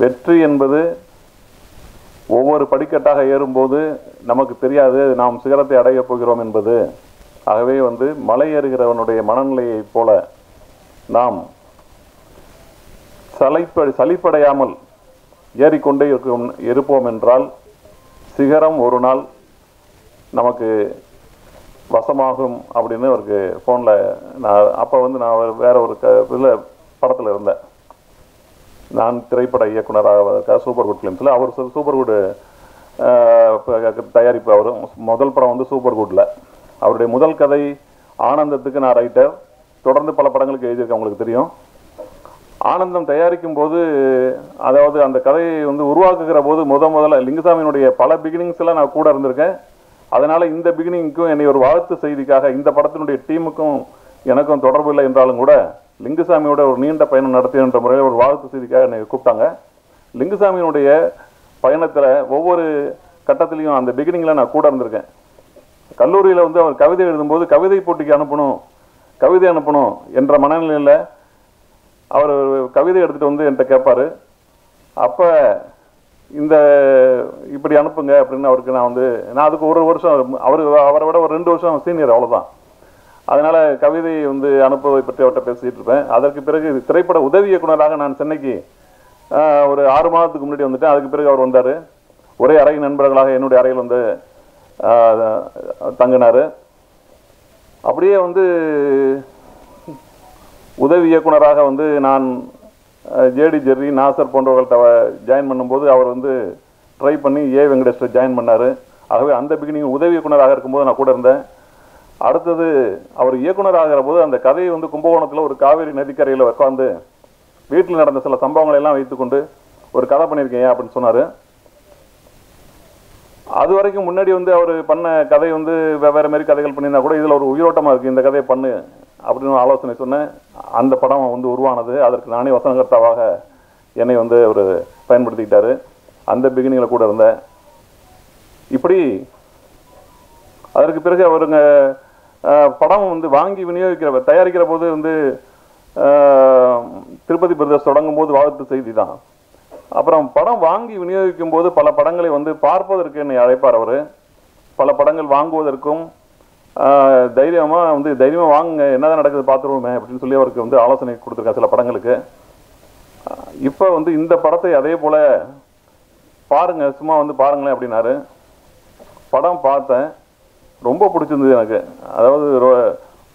வெற்றி என்பது ஒவ்வொரு படிக்கட்டாக ஏறும்போது நமக்கு தெரியாது நாம் சிகரத்தை அடையப் போகிறோம் என்பது. ஆகவே மலை ஏறுகிறவனுடைய மனநிலையைப் போல நாம் சலிப்படையாமல் ஏறிக்கொண்டே இருப்போம் என்றால் சிகரம் ஒரு நாள் நமக்கு வசமாகும் அப்படின்னு அவருக்கு ஃபோனில் நான் அப்போ நான் வேறு ஒரு இதில் படத்தில் இருந்தேன். நான் திரைப்பட இயக்குனராக சூப்பர் குட் ஃபிலிம்ஸில் அவர் சூப்பர் குட் தயாரிப்பு அவர் முதல் படம் சூப்பர் குட்டில் அவருடைய முதல் கதை ஆனந்தத்துக்கு நான் ரைட்டர். தொடர்ந்து பல படங்களுக்கு எழுதியிருக்கேன், உங்களுக்கு தெரியும். ஆனந்தம் தயாரிக்கும் போது அதாவது அந்த கதையை உருவாக்குகிற போது முதல்ல லிங்குசாமியினுடைய பல பிகினிங்ஸ்லாம் நான் கூட இருந்திருக்கேன். அதனால் இந்த பிகினிங்க்கும் என்னை ஒரு வாழ்த்து செய்திக்காக இந்த படத்தினுடைய டீமுக்கும் எனக்கும் தொடர்பு இல்லை என்றாலும் கூட லிங்குசாமியோட ஒரு நீண்ட பயணம் நடத்தின்ற முறையில் ஒரு வாழ்த்து செய்திக்காக என்னை கூப்பிட்டாங்க. லிங்குசாமியினுடைய பயணத்தில் ஒவ்வொரு கட்டத்திலையும் அந்த பிகினிங்கில் நான் கூட இருந்திருக்கேன். கல்லூரியில் அவர் கவிதை எழுதும்போது கவிதை போட்டிக்கு கவிதை அனுப்பணும் என்ற மனநிலையில் அவர் கவிதை எடுத்துகிட்டு என்கிட்ட கேட்பார். அப்போ இப்படி அனுப்புங்க அப்படின்னு அவருக்கு நான் நான் அதுக்கு ஒரு வருஷம் அவரை விட ஒரு 2 வருஷம் சீனியர், அவ்வளோதான். அதனால் கவிதை அனுப்புவதை பற்றி அவர்கிட்ட பேசிகிட்டு இருப்பேன். அதற்கு பிறகு திரைப்பட உதவி இயக்குனராக நான் சென்னைக்கு ஒரு 6 மாதத்துக்கு முன்னாடி வந்துட்டேன். அதுக்கு பிறகு அவர் வந்தார். ஒரே அறை நண்பர்களாக என்னுடைய அறையில் தங்கினார். அப்படியே உதவி இயக்குனராக நான் ஜேடி ஜெர்ரி நாசர் போன்றவர்கள்ட்ட ஜாயின் பண்ணும்போது அவர் ட்ரை பண்ணி ஏ வெங்கடேஸ்வர் ஜாயின் பண்ணார். ஆகவே அந்த பிகினிங் உதவி இயக்குனராக இருக்கும்போது நான் கூட இருந்தேன். அடுத்தது அவர் இயக்குனராகிற போது அந்த கதையை கும்பகோணத்தில் ஒரு காவேரி நதிக்கரையில் உட்காந்து வீட்டில் நடந்த சில சம்பவங்களை எல்லாம் வைத்துக்கொண்டு ஒரு கதை பண்ணியிருக்கேன் அப்படின்னு சொன்னார். அது வரைக்கும் முன்னாடி அவர் பண்ண கதை வேறு மாதிரி கதைகள் பண்ணியிருந்தா கூட இதில் ஒரு உயிரோட்டமாக இருக்குது, இந்த கதையை பண்ணு அப்படின்னு ஆலோசனை சொன்னேன். அந்த படம் உருவானது. அதற்கு நானே வசனகர்த்தாவாக என்னை அவர் பயன்படுத்திக்கிட்டார். அந்த பிகினிங்கில் கூட இருந்தேன். இப்படி அதற்கு பிறகு அவருங்க படம் வாங்கி விநியோகிக்கிற தயாரிக்கிற போது திருப்பதி பிரதர்ஸ் தொடங்கும் போது வாழ்த்து செய்தி தான். அப்புறம் படம் வாங்கி விநியோகிக்கும் போது பல படங்களை பார்ப்பதற்கு என்னை அழைப்பார் அவர். பல படங்கள் வாங்குவதற்கும் தைரியமாக தைரியமாக வாங்குங்க, என்னதான் நடக்குது பார்த்துருவோமே அப்படின்னு சொல்லி அவருக்கு ஆலோசனை கொடுத்துருக்காங்க சில படங்களுக்கு. இப்போ இந்த படத்தை அதே போல் பாருங்கள், சும்மா பாருங்களேன் அப்படின்னாரு. படம் பார்த்தேன், ரொம்ப பிடிச்சிருந்தது எனக்கு. அதாவது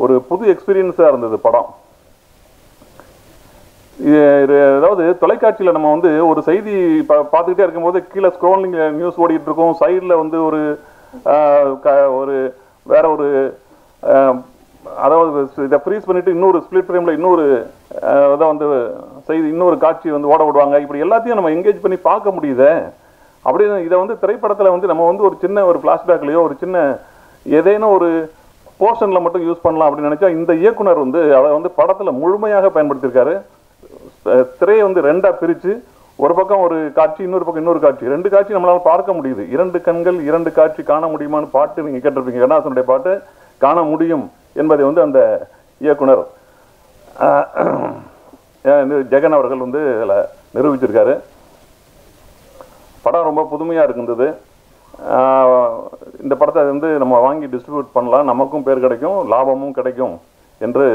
ஒரு புது எக்ஸ்பீரியன்ஸாக இருந்தது படம். அதாவது தொலைக்காட்சியில் நம்ம ஒரு செய்தி பார்த்துக்கிட்டே இருக்கும்போது கீழே ஸ்க்ரோலிங் நியூஸ் ஓடிக்கிட்டு இருக்கோம். சைடில் ஒரு வேற ஒரு அதாவது இதை ஃப்ரீஸ் பண்ணிவிட்டு இன்னொரு ஸ்பிளிட் ஃப்ரேமில் இன்னொரு இதை செய்தி இன்னொரு காட்சி ஓட விடுவாங்க. இப்படி எல்லாத்தையும் நம்ம என்கேஜ் பண்ணி பார்க்க முடியுது. அப்படி இதை திரைப்படத்தில் நம்ம ஒரு சின்ன ஒரு ஃப்ளாஷ்பேக்லையோ ஒரு சின்ன ஏதேனும் ஒரு போர்ஷனில் மட்டும் யூஸ் பண்ணலாம் அப்படின்னு நினச்சா இந்த இயக்குனர் அதை படத்தில் முழுமையாக பயன்படுத்தியிருக்காரு. திரையை 2ஆக பிரித்து ஒரு பக்கம் ஒரு காட்சி, இன்னொரு பக்கம் இன்னொரு காட்சி, 2 காட்சி நம்மளால் பார்க்க முடியுது. 2 கண்கள் 2 காட்சி காண முடியுமான்னு பாட்டு நீங்கள் கேட்டிருப்பீங்க. கண்ணாசனுடைய பாட்டு காண முடியும் என்பதை அந்த இயக்குனர் ஜெகன் அவர்கள் இதில் நிரூபிச்சிருக்காரு. படம் ரொம்ப புதுமையாக இருந்தது. இந்த படத்தை நம்ம வாங்கி டிஸ்ட்ரிபியூட் பண்ணலாம், நமக்கும் பேர் கிடைக்கும், லாபமும் கிடைக்கும் என்று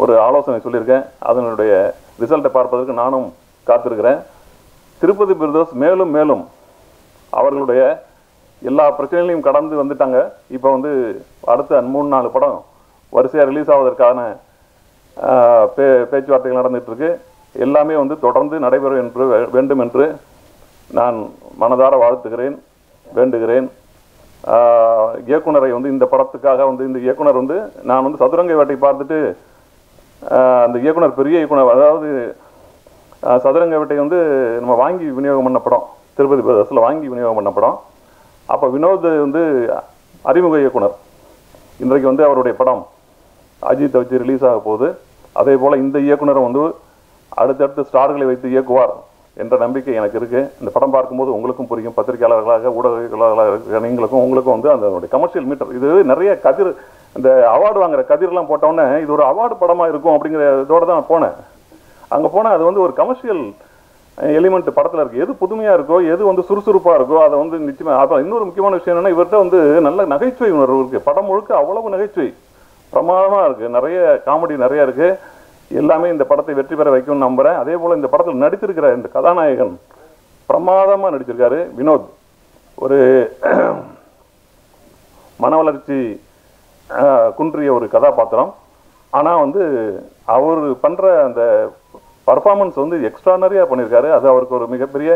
ஒரு ஆலோசனை சொல்லியிருக்கேன். அதனுடைய ரிசல்ட்டை பார்ப்பதற்கு நானும் காத்திருக்கிறேன். திருப்பதி பிரதர்ஸ் மேலும் மேலும் அவர்களுடைய எல்லா பிரச்சனைகளையும் கடந்து வந்துட்டாங்க. இப்போ அடுத்த 3-4 படம் வரிசையாக ரிலீஸ் ஆவதற்கான பேச்சுவார்த்தைகள் நடந்துகிட்ருக்கு. எல்லாமே தொடர்ந்து நடைபெறும் என்று வேண்டும் என்று நான் மனதார வாழ்த்துகிறேன், வேண்டுகிறேன். இயக்குனரை இந்த படத்துக்காக இந்த இயக்குனர் நான் சதுரங்க வேட்டை பார்த்துட்டு அந்த இயக்குனர் பெரிய இயக்குனர், அதாவது சதுரங்க வேட்டை நம்ம வாங்கி விநியோகம் பண்ண படம், திருப்பதி பிரதர்ஸில் வாங்கி விநியோகம் பண்ண படம். அப்போ வினோத் அறிமுக இயக்குனர். இன்றைக்கு அவருடைய படம் அஜித்தை வச்சு ரிலீஸ் ஆக போகுது. அதே போல் இந்த இயக்குனரை அடுத்தடுத்து ஸ்டார்களை வைத்து இயக்குவார் என்ற நம்பிக்கை எனக்கு இருக்குது. இந்த படம் பார்க்கும்போது உங்களுக்கும் புரியும், பத்திரிகையாளர்களாக ஊடகங்களாக இருக்கிற நீங்களுக்கும் உங்களுக்கும் அதனுடைய கமர்ஷியல் மீட்டர் இது நிறைய கதிர், இந்த அவார்டு வாங்குற கதிரெலாம் போட்டோன்னே இது ஒரு அவார்டு படமாக இருக்கும் அப்படிங்கிறதோடு தான் போனேன். அங்கே போனால் அது ஒரு கமர்ஷியல் element படத்துல இருக்கு எது புதுமையா இருக்கோ எது வந்து சுறுசுறுப்பா இருக்கோ அத வந்து நிச்சயமா அப்ப இன்னொரு முக்கியமான விஷயம் என்னன்னா இவர்ட்ட வந்து நல்ல நகைச்சுவை உணர்வு இருக்கு படம் முழுக்க அவ்வளவு நகைச்சுவை பிரமாதமா இருக்கு நிறைய காமெடி நிறைய இருக்கு எல்லாமே இந்த படத்தை வெற்றி பெற வைக்கும் நம்புறேன் அதே போல இந்த படத்துல நடித்திருக்கிற இந்த கதாநாயகன் பிரமாதமா நடிச்சிருக்காரு வினோத் ஒரு மனவளர்ச்சி குன்றிய ஒரு கதாபாத்திரம் ஆனா வந்து அவர் பண்ற அந்த Performance on the extraordinary upon his career, as our Kormikapiria,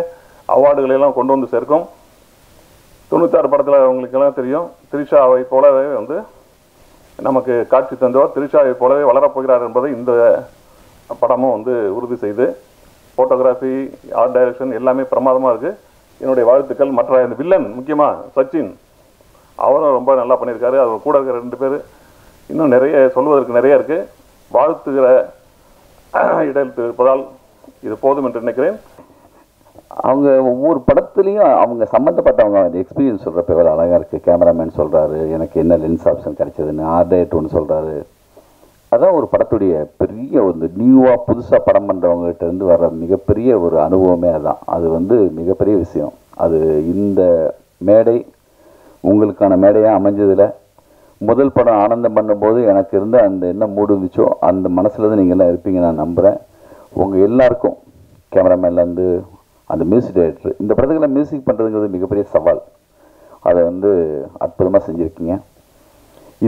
award Lila Kondon the Circum, Tunutar Patala Unglicana Trio, Trisha Pola on the Namaka Katchitando, Trisha Pola, Valapogra and Brother in the Patamo on the Urdu Sede, photography, art direction, Elame Pramamarge, you know, the vertical Matra and the villain, Mukima, Sachin, our Rumba and Lapanir Career, or Kuda, you know, Nerea, Solo Nereke, Valt. Pradal, இது போதும் என்று நினைக்கிறேன் அவங்க ஒவ்வொரு படத்துலயும் அவங்க சம்பந்தப்பட்டவங்க அந்த experience சொல்றப்ப வேற அழகா இருக்கு கேமராமேன் சொல்றாரு எனக்கு என்ன லென்ஸ் ஆப்ஷன் கிடைச்சதுன்னு ஆர்டேட்னு சொல்றாரு அதான் ஒரு படத்துடைய பெரிய ஒரு நியூவா புதுசா படம் பண்றவங்க கிட்ட இருந்து வர மிகப்பெரிய ஒரு அனுபவமே அதான் அது வந்து மிகப்பெரிய விஷயம் அது இந்த மேடை உங்களுக்கான மேடையா அமைஞ்சதுல முதல் படம் ஆனந்தம் பண்ணும்போது எனக்கு இருந்த அந்த என்ன மூடு இருந்துச்சோ அந்த மனசுல தான் நீங்க எல்லாம் இருப்பீங்க நான் நம்புறேன் உங்க எல்லாருக்கும் கேமராமேன்ல இருந்து அந்த மியூசிக் டைரக்டர் இந்த படத்துக்குள்ள மியூசிக் பண்றதுங்கிறது மிகப்பெரிய சவால் அதை வந்து அற்புதமா செஞ்சிருக்கீங்க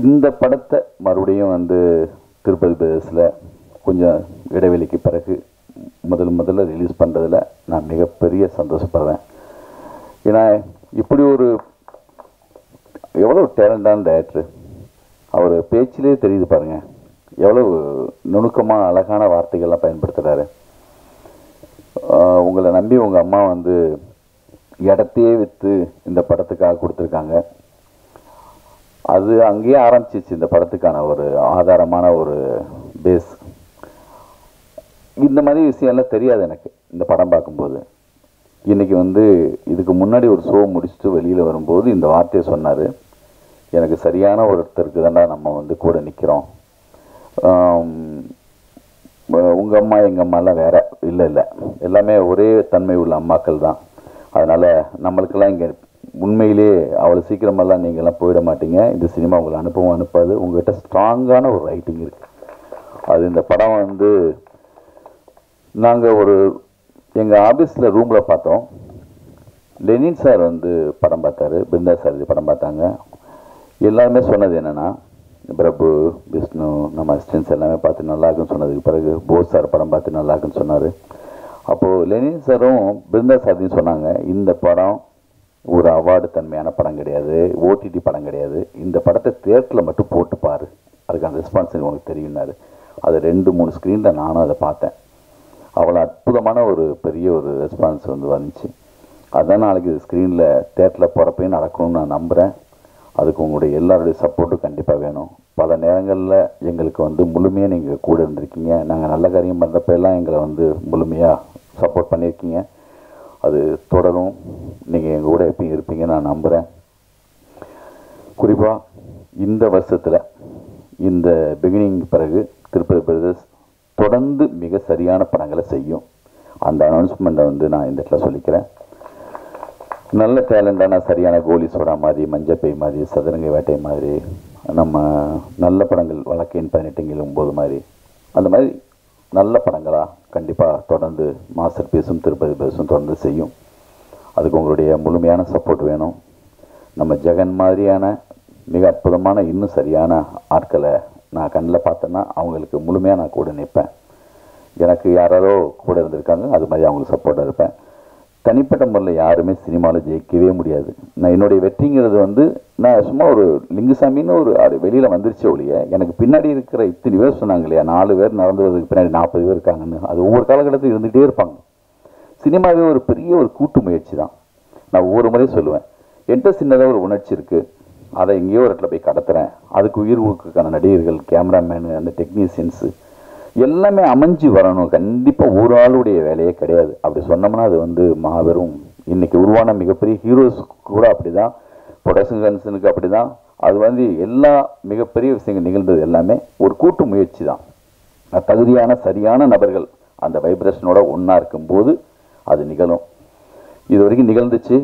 இந்த படத்தை மறுபடியும் வந்து திருப்பதி பிரதேசல கொஞ்சம் இடைவெளிக்கு பிறகு முதல்ல ரிலீஸ் பண்றதுல நான் மிகப்பெரிய சந்தோஷப்படுறேன் ஏனா இப்படி ஒரு எவ்வளவு டேலண்டான டைரக்டர் அவர் பேச்சிலே தெரியுது பாருங்க எவ்வளவு நுணுக்கமா அழகான வார்த்தைகளை பயன்படுத்துறாரு உங்களை நம்பி உங்க அம்மா வந்து இடத்தையே விட்டு இந்த படத்துக்காக கொடுத்திருக்காங்க அது அங்கேயே ஆரம்பிச்சிச்சு இந்த படத்துக்கான ஒரு ஆதாரமான ஒரு பேஸ் இந்த மாதிரி விஷயம்லாம் தெரியாது எனக்கு இந்த படம் பார்க்கும்போது இன்னைக்கு வந்து இதுக்கு முன்னாடி ஒரு ஷோ முடிச்சிட்டு வெளியில வரும்போது இந்த வார்த்தையை சொன்னாரு எனக்கு சரியான ஒருத்தருக்கு தான் நம்ம வந்து கூட நிக்கிறோம் உங்க அம்மா எங்க அம்மாலாம் வேற இல்ல இல்ல எல்லாமே ஒரே தன்மை உள்ள அம்மாக்கள் தான் அதனால நம்மளுக்குலாம் இங்க உண்மையிலே அவ்வளவு சீக்கிரமா எல்லாம் நீங்க எல்லாம் போய்ட மாட்டீங்க இந்த சினிமா உங்களுக்கு அனுபவம் அனுப்பாது உங்ககிட்ட ஸ்ட்ராங்கான ஒரு ரைட்டிங் இருக்கு அது இந்த படம் வந்து நாங்க ஒரு எங்க ஆபீஸ்ல ரூம்ல பார்த்தோம் லெனின் சார் வந்து படம் பார்த்தாரு பிருந்தா சார் இது படம் பார்த்தாங்க எல்லாரும் சொன்னது என்னன்னா பிரபு விஷ்ணு நம்ம அசிஸ்டன்ஸ் எல்லாமே பார்த்து நல்லா இருக்குன்னு சொன்னதுக்கு பிறகு போஸ் சார் படம் பார்த்து நல்லா இருக்குன்னு சொன்னாரு அப்போ லெனின் சாரும் பிருந்தா சார்னு சொன்னாங்க இந்த படம் ஒரு அவார்டு தன்மையான படம் கிடையாது ஓடிடி படம் கிடையாது இந்த படத்தை தியேட்டர்ல மட்டும் போட்டு பாரு அதுக்கான ரெஸ்பான்ஸ் உங்களுக்கு தெரியும்னாரு அது 2-3 ஸ்கிரீன்ல நானும் அதை பார்த்தேன் அவள அற்புதமான ஒரு பெரிய ஒரு ரெஸ்பான்ஸ் வந்து வந்துச்சு அதான் நாளைக்கு ஸ்கிரீன்ல தியேட்டர்ல போறப்ப நடக்கும்னு நான் நம்புறேன் அதுக்கு உங்களுடைய எல்லாரோட சப்போர்ட்டும் கண்டிப்பா வேணும் பல நேரங்கள்ல எங்களுக்கு வந்து முழுமையா நீங்க கூட இருந்திருக்கீங்க நாங்க நல்ல காரியம் பண்றப்ப எல்லாம் எங்களை வந்து முழுமையா சப்போர்ட் பண்ணிருக்கீங்க அது தொடரும் நீங்க எங்க கூட எப்பவும் இருப்பீங்க நான் நம்புறேன் குறிப்பா இந்த வருஷத்துல இந்த பிகினிங் பிறகு திருப்பதி பிரதர்ஸ் தொடர்ந்து மிக சரியான படங்களை செய்யும் அந்த அனௌன்ஸ்மெண்ட்டை வந்து நான் இந்த இடத்துல சொல்லிக்கிறேன் நல்ல டேலண்டான சரியான கோலி சோடா மாதிரி மஞ்சப்பை மாதிரி சதுரங்க வேட்டை மாதிரி நம்ம நல்ல படங்கள் வழக்கையின் 18/9 மாதிரி அந்த மாதிரி நல்ல படங்களாக கண்டிப்பாக தொடர்ந்து மாஸ்டர் பீஸும் திருப்பதி பீஸும் தொடர்ந்து செய்யும் அதுக்கு உங்களுடைய முழுமையான சப்போர்ட் வேணும் நம்ம ஜெகன் மாதிரியான மிக அற்புதமான இன்னும் சரியான ஆட்களை நான் கண்ணில் பார்த்தேன்னா அவங்களுக்கு முழுமையாக நான் கூட நிற்பேன் எனக்கு யாரோ கூட இருந்திருக்காங்க அது மாதிரி அவங்களுக்கு சப்போர்ட்டாக இருப்பேன் தனிப்பட்ட முறையில் யாருமே சினிமாவில் ஜெயிக்கவே முடியாது நான் என்னுடைய வெற்றிங்கிறது வந்து நான் சும்மா ஒரு லிங்குசாமின்னு ஒரு வெளியில் வந்துருச்சு ஒழிய எனக்கு பின்னாடி இருக்கிற இத்தனை பேர் சொன்னாங்க இல்லையா 4 பேர் நடந்து வரதுக்கு பின்னாடி 40 பேர் இருக்காங்கன்னு அது ஒவ்வொரு காலகட்டத்தில் இருந்துகிட்டே இருப்பாங்க சினிமாவே ஒரு பெரிய ஒரு கூட்டு முயற்சி தான் நான் ஒவ்வொரு முறையும் சொல்லுவேன் என்கிட்ட சின்னதாக ஒரு உணர்ச்சி இருக்குது அதை எங்கேயோ ஒரு இடத்துல போய் கடத்துறேன் அதுக்கு உயிர்வுக்கான நடிகர்கள் கேமராமேனு அந்த டெக்னீஷியன்ஸு எல்லாமே அமைஞ்சு வரணும் கண்டிப்பாக ஒரு ஆளுடைய வேலையே கிடையாது அப்படி சொன்னோம்னா அது வந்து மாபெரும் இன்னைக்கு உருவான மிகப்பெரிய ஹீரோஸ் கூட அப்படி தான் ப்ரொடக்ஷன்ஸனுக்கு அப்படி தான் அது வந்து எல்லா மிகப்பெரிய விஷயங்கள் நிகழ்ந்தது எல்லாமே ஒரு கூட்டு முயற்சி தான் தகுதியான சரியான நபர்கள் அந்த வைப்ரேஷனோட ஒன்றா இருக்கும்போது அது நிகழும். இது வரைக்கும் நிகழ்ந்துச்சு,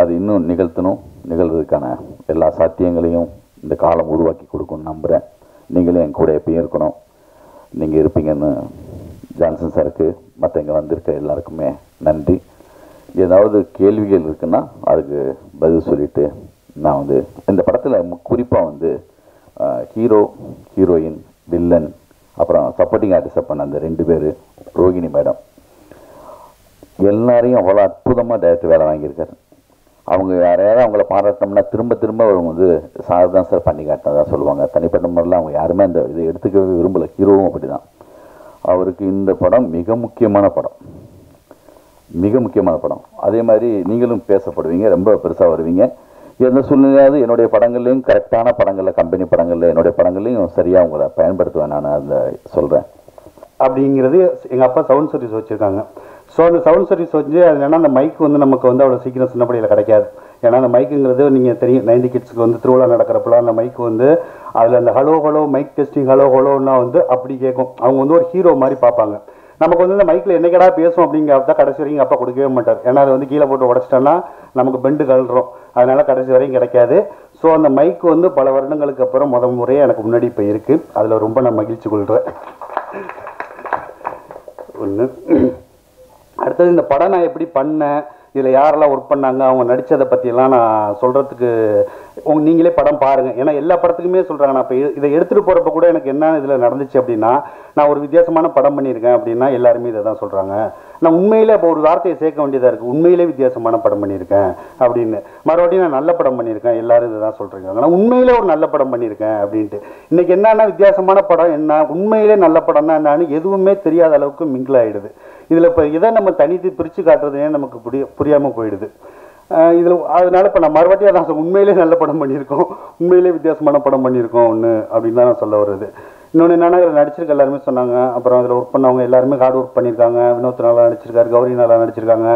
அது இன்னும் நிகழ்த்தணும். நிகழ்வதற்கான எல்லா சாத்தியங்களையும் இந்த காலம் உருவாக்கி கொடுக்கும்னு நம்புகிறேன். நீங்களும் என் கூட எப்பயும் இருக்கணும், நீங்கள் இருப்பீங்கன்னு ஜான்சன் சாருக்கு மற்ற இங்கே வந்திருக்க எல்லாருக்குமே நன்றி. ஏதாவது கேள்விகள் இருக்குன்னா அதுக்கு பதில் சொல்லிவிட்டு நான் வந்து இந்த படத்தில் குறிப்பாக வந்து ஹீரோ, ஹீரோயின், வில்லன், அப்புறம் சப்போர்ட்டிங் ஆர்டிஸ்ட் பண்ண அந்த 2 பேர், ரோஹிணி மேடம் எல்லாரையும் அவ்வளோ அற்புதமாக டைரக்டர் வேலை வாங்கியிருக்காரு. அவங்க யாரையாவது அவங்கள பாராட்டினோம்னா திரும்ப திரும்ப அவங்க வந்து சார் தான் சார் பண்ணி காட்டினதா சொல்லுவாங்க. தனிப்பட்ட முறையில் அவங்க யாருமே அந்த இதை எடுத்துக்கவே விரும்பலை. ஹீரோவும் அப்படி தான். அவருக்கு இந்த படம் மிக முக்கியமான படம், மிக முக்கியமான படம். அதே மாதிரி நீங்களும் பேசப்படுவீங்க, ரொம்ப பெருசாக வருவீங்க. எந்த சூழ்நிலையாவது என்னுடைய படங்கள்லேயும் கரெக்டான படங்களில், கம்பெனி படங்களில், என்னுடைய படங்கள்லேயும் சரியாக உங்களை பயன்படுத்துவேன் நான் அந்த சொல்கிறேன். அப்படிங்கிறது எங்கள் அப்பா சவுண்ட் சர்வீஸ் வச்சுருக்காங்க. ஸோ அந்த சவுண்ட் சர்வீஸ் வச்சு அது ஏன்னா அந்த மைக் வந்து நமக்கு வந்து அவ்வளோ சீக்கிரம் சின்னப்படியில் கிடைக்காது. ஏன்னா அந்த மைக்குங்கிறது நீங்கள் தெரியும், 90 கிட்ஸுக்கு வந்து திருவிழா நடக்கிறப்பெல்லாம் அந்த மைக் வந்து அதில் அந்த hello hello mic testing hello ஹலோன்னா வந்து அப்படி கேட்கும். அவங்க வந்து ஒரு ஹீரோ மாதிரி பார்ப்பாங்க. நமக்கு வந்து இந்த மைக்கில் என்னைக்கடா பேசும் அப்படிங்கிறத கடைசி வரைக்கும் அப்பா கொடுக்கவே மாட்டார். ஏன்னா அது வந்து கீழே போட்டு உடச்சிட்டோன்னா நமக்கு பெண்டு கழுறோம். அதனால் கடைசி வரைக்கும் கிடைக்காது. ஸோ அந்த மைக் வந்து பல வருடங்களுக்கு அப்புறம் முதல் முறையே எனக்கு முன்னாடி இப்போ இருக்குது. அதில் ரொம்ப நான் மகிழ்ச்சி கொள்கிறேன். ஒன்று அடுத்தது இந்த படம் நான் எப்படி பண்ணேன், இதில் யாரெல்லாம் ஒர்க் பண்ணாங்க, அவங்க நடித்ததை பற்றியெல்லாம் நான் சொல்கிறதுக்கு நீங்களே படம் பாருங்கள். ஏன்னா எல்லா படத்துக்குமே சொல்கிறாங்க. நான் இப்போ இதை எடுத்துகிட்டு போகிறப்ப கூட எனக்கு என்ன இதில் நடந்துச்சு அப்படின்னா, நான் ஒரு வித்தியாசமான படம் பண்ணியிருக்கேன் அப்படின்னா எல்லாருமே இதை தான் சொல்கிறாங்க. நான் உண்மையிலே இப்போ ஒரு வார்த்தையை சேர்க்க வேண்டியதாக இருக்குது, உண்மையிலே வித்தியாசமான படம் பண்ணியிருக்கேன் அப்படின்னு. மறுபடியும் நான் நல்ல படம் பண்ணியிருக்கேன், எல்லோரும் இதை தான் சொல்கிறாங்க. ஆனால் உண்மையிலே ஒரு நல்ல படம் பண்ணியிருக்கேன் அப்படின்ட்டு இன்றைக்கி என்னென்னா வித்தியாசமான படம் என்ன, உண்மையிலே நல்ல படம்னா என்னன்னு எதுவுமே தெரியாத அளவுக்கு மிங்கிள் ஆகிடுது. இதில் இப்போ இதை நம்ம தனித்து பிரித்து காட்டுறதுனே நமக்கு புரியாமல் போயிடுது. இதில் அதனால் இப்போ நான் மறுபடியும் நான் உண்மையிலே நல்ல படம் பண்ணியிருக்கோம், உண்மையிலே வித்தியாசமான படம் பண்ணியிருக்கோம் ஒன்று அப்படின்னு தான் நான் சொல்ல வருது. இன்னொன்று என்னென்னா இதில் நடிச்சிருக்க எல்லாருமே சொன்னாங்க. அப்புறம் அதில் ஒர்க் பண்ணவங்க எல்லாருமே ஹார்ட் ஒர்க் பண்ணியிருக்காங்க. வினோத் நல்லா நடிச்சிருக்காரு, கௌரி நல்லா நடிச்சிருக்காங்க,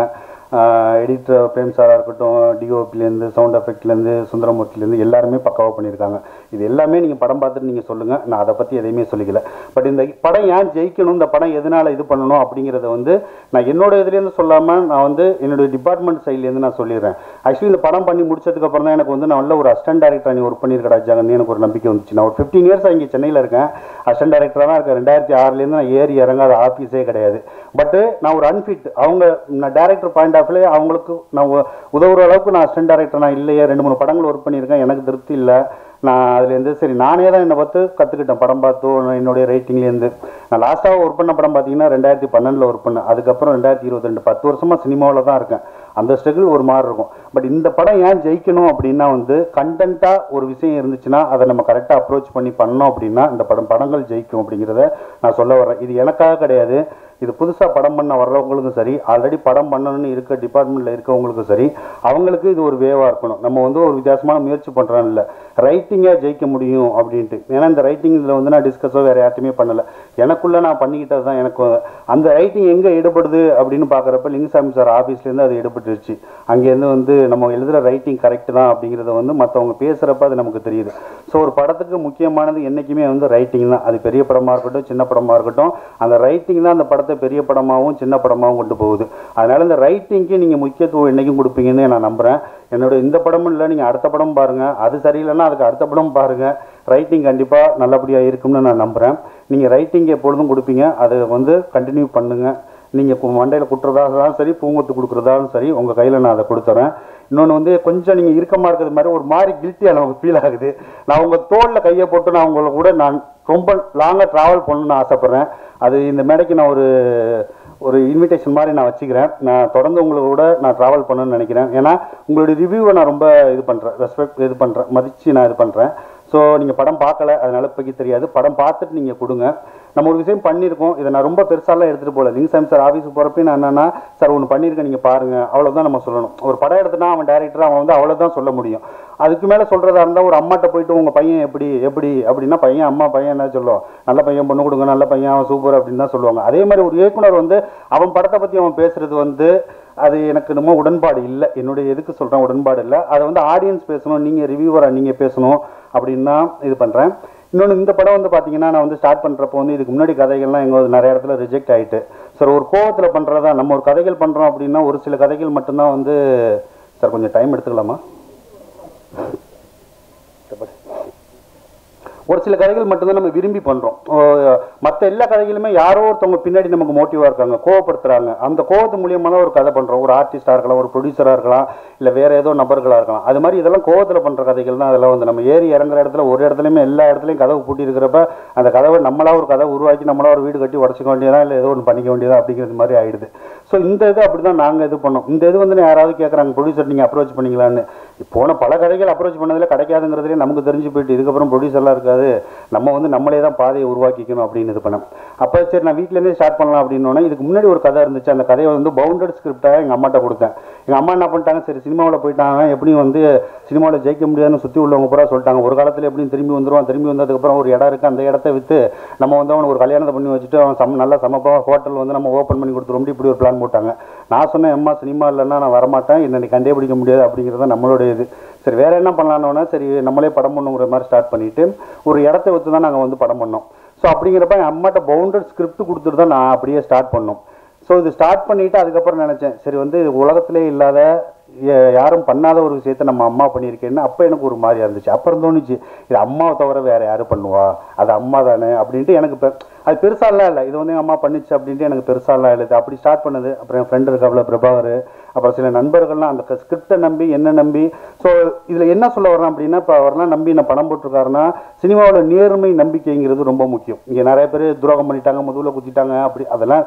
எடிட்டர் பிரேம் சாராக இருக்கட்டும், டிஓபிலேருந்து சவுண்ட் எஃபெக்ட்லேருந்து சுந்தரமூர்த்திலேருந்து எல்லாருமே பக்காவாக பண்ணியிருக்காங்க. இது எல்லாமே நீங்கள் படம் பார்த்துட்டு நீங்கள் சொல்லுங்கள், நான் அதை பற்றி எதையுமே சொல்லிக்கல. பட் இந்த படம் ஏன் ஜெயிக்கணும், இந்த படம் எதனால் இது பண்ணணும் அப்படிங்கிறத வந்து நான் என்னோடய இதுலேருந்து சொல்லாமல் நான் வந்து என்னுடைய டிபார்ட்மெண்ட் சைட்லேருந்து நான் சொல்லிடுறேன். ஆக்சுவலி இந்த படம் பண்ணி முடிச்சதுக்கப்புறம் தான் எனக்கு வந்து நான் நல்ல ஒரு அசிஸ்டன்ட் டேரக்டராக நீ ஒர்க் பண்ணியிருக்கடாச்சாங்கன்னு எனக்கு ஒரு நம்பிக்கை வந்துச்சு. நான் ஒரு 15 இயர்ஸ் இங்கே சென்னையில் இருக்கேன், அசிஸ்டன்ட் டேரக்டராக தான் இருக்கேன். 2006லேருந்து நான் ஏறி இறங்காத ஆஃபீஸே கிடையாது. பட்டு நான் ஒரு அன்ஃபிட், அவங்க நான் டேரக்டர் பாயிண்ட் ஆஃப் வியூ அவங்களுக்கு நான் உதவுற அளவுக்கு நான் அசிஸ்டன்ட் டேரக்டர் நான் இல்லையே. 2-3 படங்கள் ஒர்க் பண்ணியிருக்கேன், எனக்கு திருப்தி இல்லை. நான் அதுலேருந்து சரி நானே தான் என்னை பார்த்து கற்றுக்கிட்டேன், படம் பார்த்து என்னுடைய ரைட்டிங்லேருந்து. நான் லாஸ்ட்டாக ஒர்க் பண்ண படம் பார்த்தீங்கன்னா 2012 ஒர்க் பண்ணேன். அதுக்கப்புறம் 2022 10 வருஷமாக சினிமாவில் தான் இருக்கேன். அந்த ஸ்ட்ரகிள் ஒரு மாதிரி இருக்கும். பட் இந்த படம் ஏன் ஜெயிக்கணும் அப்படின்னா வந்து கண்டென்ட்டாக ஒரு விஷயம் இருந்துச்சுன்னா அதை நம்ம கரெக்டாக அப்ரோச் பண்ணி பண்ணோம் அப்படின்னா இந்த படங்கள் ஜெயிக்கும் அப்படிங்கிறத நான் சொல்ல வர்றேன். இது எனக்காக கிடையாது, இது புதுசாக படம் பண்ண வர்றவங்களுக்கும் சரி, ஆல்ரெடி படம் பண்ணணும்னு இருக்க டிபார்ட்மெண்ட்டில் இருக்கவங்களுக்கும் சரி, அவங்களுக்கு இது ஒரு வேவாக இருக்கணும். நம்ம வந்து ஒரு வித்தியாசமான முயற்சி பண்ணுறோம், இல்லை ரைட்டிங்காக ஜெயிக்க முடியும் அப்படின்ட்டு. ஏன்னா இந்த ரைட்டிங் இதில் வந்து நான் டிஸ்கஸோ வேறு யார்ட்டுமே பண்ணலை, எனக்குள்ளே நான் பண்ணிக்கிட்டது தான். எனக்கு அந்த ரைட்டிங் எங்கே ஈடுபடுது அப்படின்னு பார்க்குறப்ப லிங்குசாமி சார் ஆஃபீஸ்லேருந்து அது ஈடுபட்டுருச்சு. அங்கேருந்து வந்து நம்ம எழுதுகிற ரைட்டிங் கரெக்டு தான் அப்படிங்கிறத வந்து மற்றவங்க பேசுகிறப்ப அது நமக்கு தெரியுது. ஸோ ஒரு படத்துக்கு முக்கியமானது என்றைக்குமே வந்து ரைட்டிங் தான். அது பெரிய படமாக இருக்கட்டும், சின்ன படமாக இருக்கட்டும், அந்த ரைட்டிங் தான் அந்த படத்தை பெரிய படமாகவும் சின்ன படமாகவும் கொண்டு போகுது. அதனால இந்த ரைட்டிங்க்கு நீங்க முக்கியத்துவம் என்னைக்கும் கொடுப்பீங்கன்னு நான் நம்புறேன். என்னோட இந்த படம் இல்லை, நீங்க அடுத்த படம் பாருங்க, அது சரியில்லைன்னா அதுக்கு அடுத்த படம் பாருங்க. ரைட்டிங் கண்டிப்பா நல்லபடியா இருக்கும்னு நான் நம்புறேன். நீங்க ரைட்டிங் எப்பொழுதும் கொடுப்பீங்க, அதை வந்து கண்டினியூ பண்ணுங்க. நீங்க மண்டையில குட்டுறதாலும் சரி, பூங்கொத்து கொடுக்குறதாலும் சரி, உங்க கையில நான் அதை கொடுத்துறேன். இன்னொன்று வந்து கொஞ்சம் நீங்கள் இறுக்கமாக இருக்கிறது மாதிரி ஒரு மாதிரி கில்ட்டியாக நமக்கு ஃபீல் ஆகுது. நான் உங்கள் தோளில் கையை போட்டு நான் உங்களை கூட நான் ரொம்ப லாங்காக ட்ராவல் பண்ணணும்னு ஆசைப்பட்றேன். அது இந்த மேடைக்கு நான் ஒரு இன்விடேஷன் மாதிரி நான் வச்சுக்கிறேன். நான் தொடர்ந்து உங்களை கூட நான் ட்ராவல் பண்ணணும்னு நினைக்கிறேன். ஏன்னா உங்களுடைய ரிவ்யூவை நான் ரொம்ப இது பண்ணுறேன், ரெஸ்பெக்ட் இது பண்ணுறேன், மதித்து நான் இது பண்ணுறேன். ஸோ நீங்கள் படம் பார்க்கல, அதனால் இப்போக்கி தெரியாது. படம் பார்த்துட்டு நீங்கள் கொடுங்க. நம்ம ஒரு விஷயம் பண்ணியிருக்கோம், இதை நான் ரொம்ப பெருசாலாம் எடுத்துகிட்டு போகல. லிங்குசாமி சார் ஆஃபீஸுக்கு போகிறப்ப நான் என்னென்னா சார் ஒன்று பண்ணியிருக்கேன், நீங்கள் பாருங்கள், அவ்வளோதான் நம்ம சொல்லணும். ஒரு படம் எடுத்துனா அவன் டேரக்டராக அவன் வந்து அவ்வளோதான் சொல்ல முடியும். அதுக்கு மேலே சொல்கிறதா இருந்தால் ஒரு அம்மாட்ட போய்ட்டு உங்கள் பையன் எப்படி எப்படி அப்படின்னா பையன் அம்மா பையன் என்ன சொல்லுவோம், நல்ல பையன் பொண்ணு கொடுங்க, நல்ல பையன் அவன் சூப்பர் அப்படின்னு தான் சொல்லுவாங்க. அதே மாதிரி ஒரு இயக்குனர் வந்து அவன் படத்தை பற்றி அவன் பேசுகிறது வந்து அது எனக்கு நம்ம உடன்பாடு இல்லை. என்னுடைய எதுக்கு சொல்கிறேன் உடன்பாடு இல்லை, அதை வந்து ஆடியன்ஸ் பேசணும், நீங்கள் ரிவ்யூவராக நீங்கள் பேசணும் அப்படின்னு இது பண்ணுறேன். இன்னொன்று இந்த படம் வந்து பார்த்தீங்கன்னா நான் வந்து ஸ்டார்ட் பண்ணுறப்போ வந்து இதுக்கு முன்னாடி கதைகள்லாம் எங்கள் நிறைய இடத்துல ரிஜெக்ட் ஆகிட்டு சார் ஒரு கோவத்தில் பண்ணுறதா நம்ம ஒரு கதைகள் பண்ணுறோம் அப்படின்னா ஒரு சில கதைகள் மட்டும்தான் வந்து சார் கொஞ்சம் டைம் எடுத்துக்கலாமா ஒரு சில கதைகள் மட்டும்தான் நம்ம விரும்பி பண்ணுறோம் மற்ற எல்லா கதைகளுமே யாரோ ஒருத்தவங்க பின்னாடி நமக்கு மோட்டிவாக இருக்காங்க கோவப்படுத்துகிறாங்க அந்த கோவத்து மூலியமாக ஒரு கதை பண்ணுறோம் ஒரு ஆர்டிஸ்டாக இருக்கலாம் ஒரு ப்ரொடியூசராக இருக்கலாம் இல்லை வேறு ஏதோ நபர்களாக இருக்கலாம் அது மாதிரி இதெல்லாம் கோவத்தில் பண்ணுற கதைகள் தான் அதெல்லாம் வந்து நம்ம ஏறி இறங்குற இடத்துல ஒரு இடத்துலையுமே எல்லா இடத்துலையும் கதவு பூட்டி இருக்கிறப்ப அந்த கதவை நம்மளாக ஒரு கதை உருவாக்கி நம்மளாக ஒரு வீடு கட்டி உடச்சிக்க வேண்டியதான் இல்லை ஏதோ ஒன்று பண்ணிக்க வேண்டியதான் அப்படிங்கிறது மாதிரி ஆகிடுது ஸோ இந்த இது அப்படி தான் நாங்கள் இது பண்ணோம் இந்த இது வந்து யாராவது கேட்குறாங்க ப்ரொடியூசர் நீங்கள் அப்ரோச் பண்ணிங்களான்னு போன பல கதைகள் அப்ரோச் பண்ணதில் கிடைக்காதுங்கிறதுலேயே நமக்கு தெரிஞ்சு போயிட்டு இதுக்கப்புறம் ப்ரொடியூசர்லாம் இருக்காது நம்ம வந்து நம்மளே தான் பாதையை உருவாக்கிக்கணும் அப்படின்னு இது பண்ணோம் அப்போ சரி நான் வீட்டிலேருந்தே ஸ்டார்ட் பண்ணலாம் அப்படின்னோன்னா இதுக்கு முன்னாடி ஒரு கதை இருந்துச்சு அந்த கதையை வந்து பவுண்டட் ஸ்கிரிப்டாக எங்கள் அம்மாட்ட கொடுத்தேன் எங்கள் அம்மா என்ன பண்ணிட்டாங்க சரி சினிமாவில் போயிட்டாங்க எப்படியும் வந்து சினிமாவில் ஜெயிக்க முடியாதுன்னு சுற்றி உள்ளவங்க பூரா சொல்லிட்டாங்க ஒரு காலத்தில் எப்படியும் திரும்பி வந்துடுவான் திரும்பி வந்ததுக்கப்புறம் ஒரு இடம் இருக்குது அந்த இடத்த விற்று நம்ம வந்து அவனுக்கு ஒரு கல்யாணத்தை பண்ணி வச்சுட்டு அவன் நல்லா சமப்பாக ஹோட்டல் வந்து நம்ம ஓப்பன் பண்ணி கொடுத்துருவோம் இப்படி ஒரு பிளான் போட்டாங்க நான் சொன்னேன் அம்மா சினிமா இல்லைன்னா நான் வரமாட்டேன் என்னை கண்டே பிடிக்க முடியாது அப்படிங்கிறத நம்மளோட இது சரி வேறு என்ன பண்ணலான்னா சரி நம்மளே படம் பண்ணுங்கிற மாதிரி ஸ்டார்ட் பண்ணிவிட்டு ஒரு இடத்த வச்சு தான் நாங்கள் வந்து படம் பண்ணோம் ஸோ அப்படிங்கிறப்ப என் அம்மாட்ட பவுண்டட் ஸ்கிரிப்ட் கொடுத்துட்டு தான் நான் அப்படியே ஸ்டார்ட் பண்ணோம் ஸோ இது ஸ்டார்ட் பண்ணிவிட்டு அதுக்கப்புறம் நினச்சேன் சரி வந்து உலகத்திலே இல்லாத யாரும் பண்ணாத ஒரு விஷயத்தை நம்ம அம்மா பண்ணியிருக்கேன்னு அப்போ எனக்கு ஒரு மாதிரியாக இருந்துச்சு அப்புறம் தோணுச்சு இது அம்மாவை தவிர வேறு யாரும் பண்ணுவா அது அம்மா தானே அப்படின்ட்டு எனக்கு அது பெருசாலாம் இல்லை இது வந்து எங்கள் அம்மா பண்ணிச்சு அப்படின்ட்டு எனக்கு பெருசாலாம் இல்லை அப்படி ஸ்டார்ட் பண்ணது அப்புறம் என் ஃப்ரெண்டு இருக்காப்புல பிரபாகர் அப்புறம் சில நண்பர்கள்லாம் அந்த ஸ்கிரிப்டை நம்பி என்ன நம்பி ஸோ இதில் என்ன சொல்ல வரேன் அப்படின்னா இப்போ அவரெலாம் நம்பி நான் பணம் போட்டிருக்காருன்னா சினிமாவில் நேர்மை நம்பிக்கைங்கிறது ரொம்ப முக்கியம் இங்கே நிறைய பேர் துரோகம் பண்ணிட்டாங்க முதுகில் குத்திட்டாங்க அப்படி அதெல்லாம்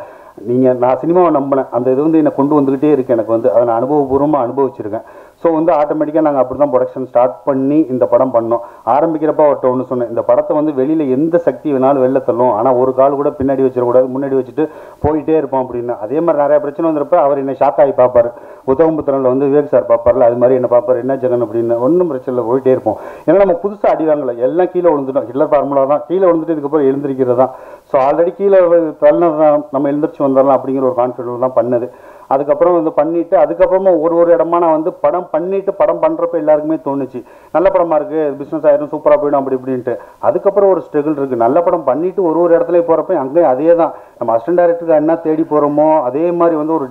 நீங்கள் நான் சினிமாவை நம்பினேன் அந்த இது வந்து என்னை கொண்டு வந்துக்கிட்டே இருக்குது எனக்கு வந்து அதை நான் அனுபவபூர்வமாக அனுபவிச்சிருக்கேன் ஸோ வந்து ஆட்டோமேட்டிக்காக நாங்கள் அப்படி தான் ப்ரொடக்ஷன் ஸ்டார்ட் பண்ணி இந்த படம் பண்ணோம் ஆரம்பிக்கிறப்ப அவர்கிட்ட ஒன்று சொன்னேன் இந்த படத்தை வந்து வெளியில் எந்த சக்தி வேணாலும் வெளில தள்ளும் ஆனால் ஒரு கால் கூட பின்னாடி வச்சிடக்கூடாது முன்னாடி வச்சுட்டு போயிட்டே இருப்போம் அப்படின்னா அதே மாதிரி நிறையா பிரச்சனை வந்துருப்ப அவர் என்னை ஷாக் ஆகி பார்ப்பார் உத்தகம்புத்திரனில் வந்து விவேக் சார் பார்ப்பார்ல அது மாதிரி என்ன பார்ப்பார் என்ன ஜெகன் அப்படின்னு ஒன்றும் பிரச்சனை இல்லை போயிட்டே இருப்போம் ஏன்னா நம்ம புதுசாக அடிவாங்கலை எல்லாம் கீழே விழுந்துட்டோம் ஹிட்லர் ஃபார்முலா தான் கீழே விழுந்துட்டு இதுக்கப்புறம் எழுந்திருக்கிறது தான் ஸோ ஆல்ரெடி கீழே தள்ளினது தான் நம்ம எழுந்திரிச்சு வந்துடலாம் அப்படிங்கிற ஒரு கான்ஃபிடன்ஸ் தான் பண்ணது அதுக்கப்புறம் வந்து பண்ணிவிட்டு அதுக்கப்புறமா ஒரு இடமா நான் வந்து படம் பண்ணிவிட்டு படம் பண்ணுறப்ப எல்லாருக்குமே தோணுச்சு நல்ல படமாக இருக்குது பிஸ்னஸ் ஆயிரும் சூப்பராக போயிடும் அப்படி இப்படின்ட்டு அதுக்கப்புறம் ஒரு ஸ்ட்ரகிள் இருக்குது நல்ல படம் பண்ணிவிட்டு ஒரு இடத்துல போகிறப்ப அங்கேயும் அதே தான் நம்ம அசிஸ்டன்ட் டைரக்டருக்கு என்ன தேடி போகிறோமோ அதே மாதிரி வந்து ஒரு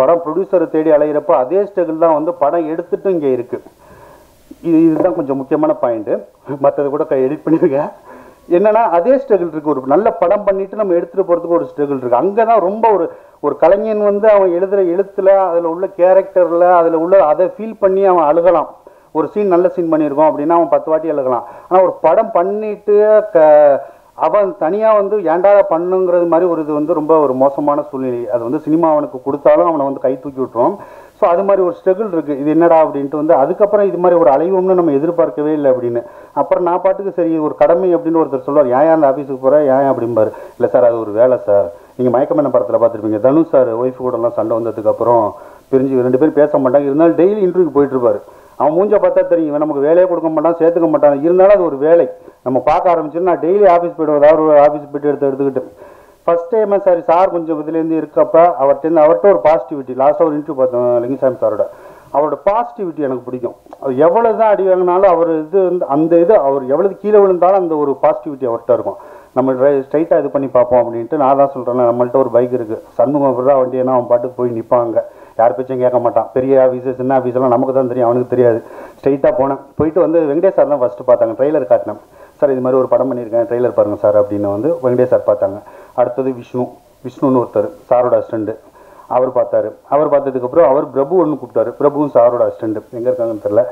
படம் ப்ரொடியூசரை தேடி அலையிறப்போ அதே ஸ்ட்ரகிள் தான் வந்து படம் எடுத்துகிட்டும் இங்கே இருக்குது இதுதான் கொஞ்சம் முக்கியமான பாயிண்ட்டு மற்றது கூட எடிட் பண்ணியிருக்கேன் என்னன்னா அதே ஸ்ட்ரகிள் இருக்குது ஒரு நல்ல படம் பண்ணிவிட்டு நம்ம எடுத்துகிட்டு போகிறதுக்கு ஒரு ஸ்ட்ரகிள் இருக்குது அங்கே தான் ரொம்ப ஒரு கலைஞன் வந்து அவன் எழுதுகிற எழுத்தில் அதில் உள்ள கேரக்டரில் அதில் உள்ள அதை ஃபீல் பண்ணி அவன் அழுகலாம் ஒரு சீன் நல்ல சீன் பண்ணியிருக்கோம் அப்படின்னா அவன் 10 வாட்டி அழுகலாம் ஆனால் ஒரு படம் பண்ணிவிட்டு அவன் தனியாக வந்து ஏண்டா பண்ணுங்கிறது மாதிரி ஒரு இது வந்து ரொம்ப ஒரு மோசமான சூழ்நிலை அது வந்து சினிமா அவனுக்கு கொடுத்தாலும் அவனை வந்து கை தூக்கி விட்டுருவோம் ஸோ அது மாதிரி ஒரு ஸ்ட்ரகிள் இருக்குது இது என்னடா அப்படின்ட்டு வந்து அதுக்கப்புறம் இது மாதிரி ஒரு அலைவோம்னு நம்ம எதிர்பார்க்கவே இல்லை அப்படின்னு அப்புறம் நான் பாட்டுக்கு சரி ஒரு கடமை அப்படின்னு ஒருத்தர் சொல்லுவார் ஏன் அந்த ஆஃபீஸுக்கு போகிறேன் ஏன் அப்படிம்பார் இல்லை சார் அது ஒரு வேலை சார் நீங்கள் மயக்கமான படத்தில் பார்த்துருப்பீங்க தனுஷ் சார் ஒய்ஃபு கூடலாம் சண்டை வந்ததுக்கப்புறம் பிரிஞ்சு 2 பேரும் பேச மாட்டாங்க இருந்தாலும் டெய்லி இன்டர்வியூக்கு போயிட்டுருப்பார் அவன் மூஞ்சை பார்த்தா தெரியும் இவன் நமக்கு வேலையே கொடுக்க மாட்டான் சேர்த்துக்க மாட்டான் இருந்தாலும் அது ஒரு வேலை நம்ம பார்க்க ஆரம்பிச்சுன்னா நான் டெய்லி ஆஃபீஸ் போய்ட்டு ஏதாவது ஒரு ஆஃபீஸ் போய்ட்டு எடுத்துக்கிட்டு ஃபஸ்ட் டைம் சார் சார் கொஞ்சம் இதுலேருந்து இருக்கப்போ அவர்கிட்ட ஒரு பாசிட்டிவிட்டி லாஸ்ட்டாக ஒரு இன்டர்வியூ பார்த்தோம் லிங்குசாமி சாரோட அவரோட பாசிட்டிவிட்டி எனக்கு பிடிக்கும் அவர் எவ்வளோ தான் அடி வாங்கினாலும் அவர் இது வந்து அந்த இது அவர் எவ்வளோ கீழே விழுந்தாலும் அந்த ஒரு பாசிட்டிவிட்டி அவர்கிட்ட இருக்கும் நம்ம ஸ்ட்ரைட்டாக இது பண்ணி பார்ப்போம் அப்படின்ட்டு நான் தான் சொல்கிறேன் நம்மள்ட்ட ஒரு பைக் இருக்குது சண்முகம் தான் வண்டி ஏன்னா அவன் பாட்டுக்கு போய் நிற்பாங்க யார் பேச்சும் கேட்க மாட்டான் பெரிய ஆஃபீஸு சின்ன ஆஃபீஸெல்லாம் நமக்கு தான் தெரியும் அவனுக்கு தெரியாது ஸ்ட்ரைட்டாக போனேன் போயிட்டு வந்து வெங்கடேஷ் சார் தான் ஃபஸ்ட்டு பார்த்தாங்க ட்ரெய்லர் காட்டினேன் சார் இது மாதிரி ஒரு படம் பண்ணியிருக்கேன் ட்ரெய்லர் பாருங்கள் சார் அப்படின்னு வந்து வெங்கடேஷ் சார் பார்த்தாங்க அடுத்தது விஷ்ணுன்னு ஒருத்தர் சாரோட அசிஸ்டண்ட்டு அவர் பார்த்தாரு அவர் பார்த்ததுக்கப்புறம் அவர் பிரபு ஒன்று கூப்பிட்டாரு பிரபுவும் சாரோட அசிஸ்டண்ட்டு எங்கே இருக்காங்கன்னு தெரில